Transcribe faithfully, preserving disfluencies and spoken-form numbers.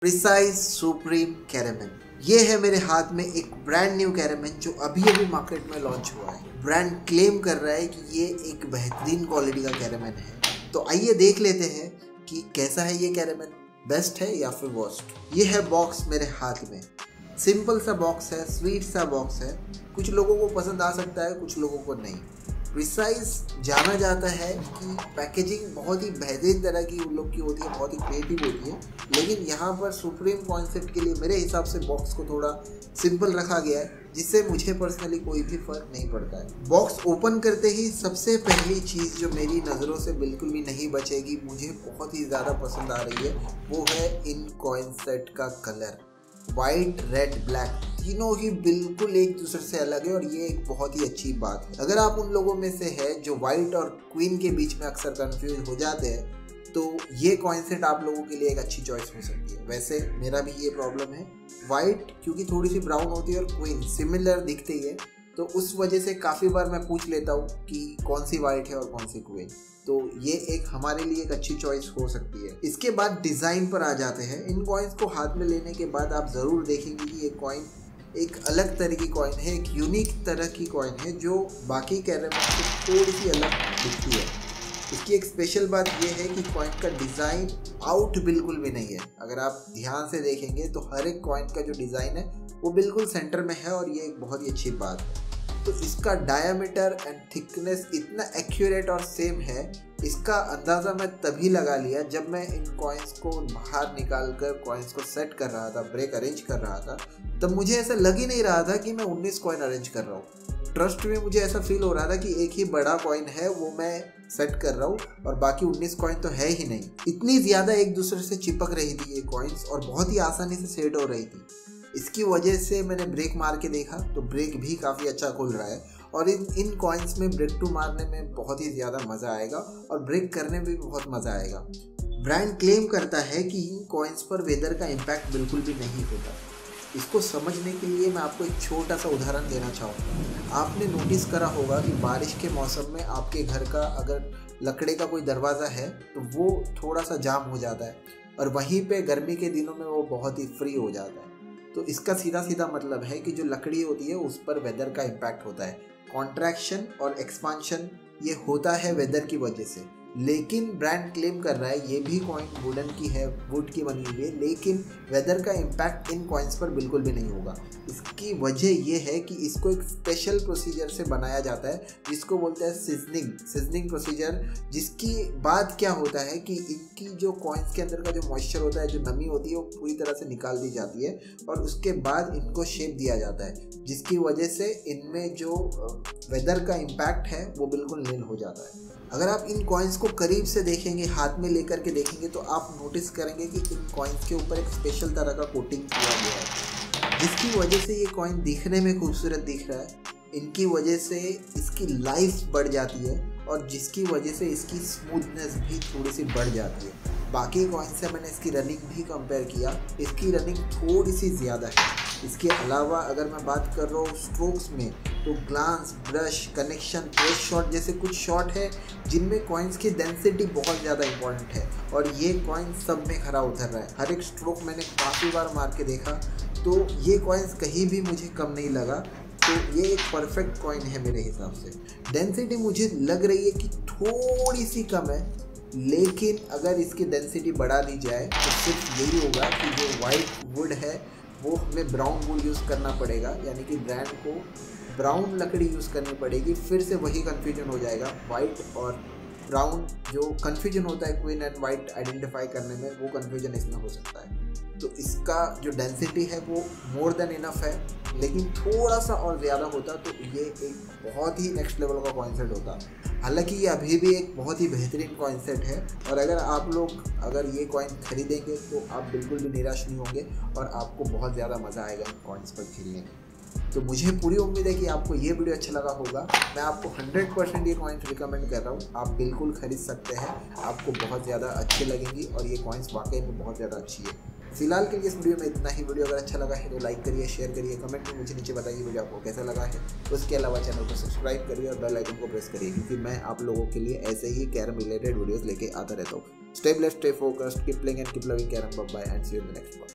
Precise supreme caramel. ये है मेरे हाथ में एक ब्रांड न्यू कैरामल जो अभी अभी मार्केट में लॉन्च हुआ है। ब्रांड क्लेम कर रहा है कि ये एक बेहतरीन क्वालिटी का कैरामल है। तो आइए देख लेते हैं कि कैसा है ये कैरामल, बेस्ट है या फिर वर्स्ट। ये है बॉक्स मेरे हाथ में, सिंपल सा बॉक्स है, स्वीट सा बॉक्स है। कुछ लोगों को पसंद आ सकता है, कुछ लोगों को नहीं। प्रिसाइज जाना जाता है कि पैकेजिंग बहुत ही बेहतरीन तरह की उन लोग की होती है, बहुत ही क्रिएटिव होती है। लेकिन यहाँ पर सुप्रीम कॉन्सेप्ट के लिए मेरे हिसाब से बॉक्स को थोड़ा सिंपल रखा गया है, जिससे मुझे पर्सनली कोई भी फर्क नहीं पड़ता है। बॉक्स ओपन करते ही सबसे पहली चीज़ जो मेरी नज़रों से बिल्कुल भी नहीं बचेगी, मुझे बहुत ही ज़्यादा पसंद आ रही है, वो है इन कॉइन सेट का कलर। वाइट, रेड, ब्लैक तीनों ही बिल्कुल एक दूसरे से अलग है और ये एक बहुत ही अच्छी बात है। अगर आप उन लोगों में से है जो वाइट और क्वीन के बीच में अक्सर कंफ्यूज हो जाते हैं, तो ये कॉइन सेट आप लोगों के लिए एक अच्छी चॉइस हो सकती है। वैसे मेरा भी ये प्रॉब्लम है, वाइट क्योंकि थोड़ी सी ब्राउन होती है और क्वीन सिमिलर दिखती है, तो उस वजह से काफ़ी बार मैं पूछ लेता हूँ कि कौन सी वाइट है और कौन सी क्वीन। तो ये एक हमारे लिए एक अच्छी चॉइस हो सकती है। इसके बाद डिज़ाइन पर आ जाते हैं। इन कॉइन्स को हाथ में लेने के बाद आप ज़रूर देखेंगे कि ये कॉइन एक अलग तरह की कॉइन है, एक यूनिक तरह की कॉइन है जो बाकी कैरामल से थोड़ी सी अलग दिखती है। इसकी एक स्पेशल बात यह है कि कॉइन का डिज़ाइन आउट बिल्कुल भी नहीं है। अगर आप ध्यान से देखेंगे तो हर एक कॉइन का जो डिज़ाइन है वो बिल्कुल सेंटर में है और ये एक बहुत ही अच्छी बात है। तो इसका डायमीटर एंड थिकनेस इतना एक्यूरेट और सेम है, इसका अंदाज़ा मैं तभी लगा लिया जब मैं इन कॉइन्स को बाहर निकाल कर कॉइन्स को सेट कर रहा था, ब्रेक अरेंज कर रहा था। तब मुझे ऐसा लग ही नहीं रहा था कि मैं उन्नीस कॉइन अरेंज कर रहा हूँ। ट्रस्ट में मुझे ऐसा फील हो रहा था कि एक ही बड़ा कॉइन है वो मैं सेट कर रहा हूँ और बाकी उन्नीस कॉइन तो है ही नहीं। इतनी ज़्यादा एक दूसरे से चिपक रही थी ये कॉइन्स और बहुत ही आसानी से सेट हो रही थी। इसकी वजह से मैंने ब्रेक मार के देखा तो ब्रेक भी काफ़ी अच्छा खुल रहा है और इन इन कॉइन्स में ब्रेक टू मारने में बहुत ही ज़्यादा मज़ा आएगा और ब्रेक करने में भी बहुत मज़ा आएगा। ब्रांड क्लेम करता है कि इन कॉइन्स पर वेदर का इम्पैक्ट बिल्कुल भी नहीं होता। इसको समझने के लिए मैं आपको एक छोटा सा उदाहरण देना चाहूँगा। आपने नोटिस करा होगा कि बारिश के मौसम में आपके घर का अगर लकड़े का कोई दरवाज़ा है तो वो थोड़ा सा जाम हो जाता है और वहीं पर गर्मी के दिनों में वो बहुत ही फ्री हो जाता है। तो इसका सीधा सीधा मतलब है कि जो लकड़ी होती है उस पर वेदर का इम्पैक्ट होता है। कॉन्ट्रैक्शन और एक्सपांशन ये होता है वेदर की वजह से। लेकिन ब्रांड क्लेम कर रहा है ये भी कॉइन वुडन की है, वुड की बनी हुई है, लेकिन वेदर का इम्पैक्ट इन कॉइन्स पर बिल्कुल भी नहीं होगा। इसकी वजह यह है कि इसको एक स्पेशल प्रोसीजर से बनाया जाता है जिसको बोलते हैं सीजनिंग सीजनिंग प्रोसीजर, जिसकी बात क्या होता है कि इनकी जो कॉइन्स के अंदर का जो मॉइस्चर होता है, जो नमी होती है, वो पूरी तरह से निकाल दी जाती है और उसके बाद इनको शेप दिया जाता है, जिसकी वजह से इनमें जो वेदर का इम्पैक्ट है वो बिल्कुल नील हो जाता है। अगर आप इन कॉइन्स को करीब से देखेंगे, हाथ में लेकर के देखेंगे, तो आप नोटिस करेंगे कि इन कॉइन्स के ऊपर एक स्पेशल तरह का कोटिंग किया गया है, जिसकी वजह से ये कॉइन दिखने में खूबसूरत दिख रहा है। इनकी वजह से इसकी लाइफ बढ़ जाती है और जिसकी वजह से इसकी स्मूथनेस भी थोड़ी सी बढ़ जाती है। बाकी कॉइन से मैंने इसकी रनिंग भी कंपेयर किया, इसकी रनिंग थोड़ी सी ज़्यादा है। इसके अलावा अगर मैं बात कर रहा हूँ स्ट्रोक्स में, तो glance, brush, connection, press shot जैसे कुछ शॉट है जिनमें कॉइन्स की डेंसिटी बहुत ज़्यादा इंपॉर्टेंट है और ये कॉइन सब में खरा उतर रहा है। हर एक स्ट्रोक मैंने काफ़ी बार मार के देखा, तो ये कॉइन्स कहीं भी मुझे कम नहीं लगा। तो ये एक परफेक्ट कॉइन है मेरे हिसाब से। डेंसिटी मुझे लग रही है कि थोड़ी सी कम है, लेकिन अगर इसकी डेंसिटी बढ़ा दी जाए तो सिर्फ यही होगा कि जो वाइट वुड है वो हमें ब्राउन वुड यूज़ करना पड़ेगा, यानी कि ब्रांड को ब्राउन लकड़ी यूज़ करनी पड़ेगी। फिर से वही कन्फ्यूजन हो जाएगा, वाइट और ब्राउन जो कन्फ्यूजन होता है क्वीन एंड वाइट आइडेंटिफाई करने में, वो कन्फ्यूजन इसमें हो सकता है। तो इसका जो डेंसिटी है वो मोर देन इनफ है, लेकिन थोड़ा सा और ज़्यादा होता तो ये एक बहुत ही नेक्स्ट लेवल का कॉइन सेट होता। हालांकि ये अभी भी एक बहुत ही बेहतरीन कॉइन सेट है और अगर आप लोग अगर ये कॉइन खरीदेंगे तो आप बिल्कुल भी निराश नहीं होंगे और आपको बहुत ज़्यादा मज़ा आएगा इन कॉइन्स पर खेलने में। तो मुझे पूरी उम्मीद है कि आपको ये वीडियो अच्छा लगा होगा। मैं आपको हंड्रेड परसेंट ये कॉइन्स रिकमेंड कर रहा हूँ, आप बिल्कुल खरीद सकते हैं, आपको बहुत ज़्यादा अच्छी लगेंगी और ये कॉइन्स वाकई में बहुत ज़्यादा अच्छी है। फिलहाल के लिए इस वीडियो में इतना ही। वीडियो अगर अच्छा लगा है तो लाइक करिए, शेयर करिए, कमेंट में मुझे नीचे बताइए वीडियो आपको कैसा लगा है। उसके अलावा चैनल को सब्सक्राइब करिए और बेल आइकन को प्रेस करिए, क्योंकि मैं आप लोगों के लिए ऐसे ही कैरम रिलेटेड वीडियोज़ लेके आता रहता हूँ। Stay blessed, stay focused, keep playing and keep loving Caramel. Bye and see you in the next one.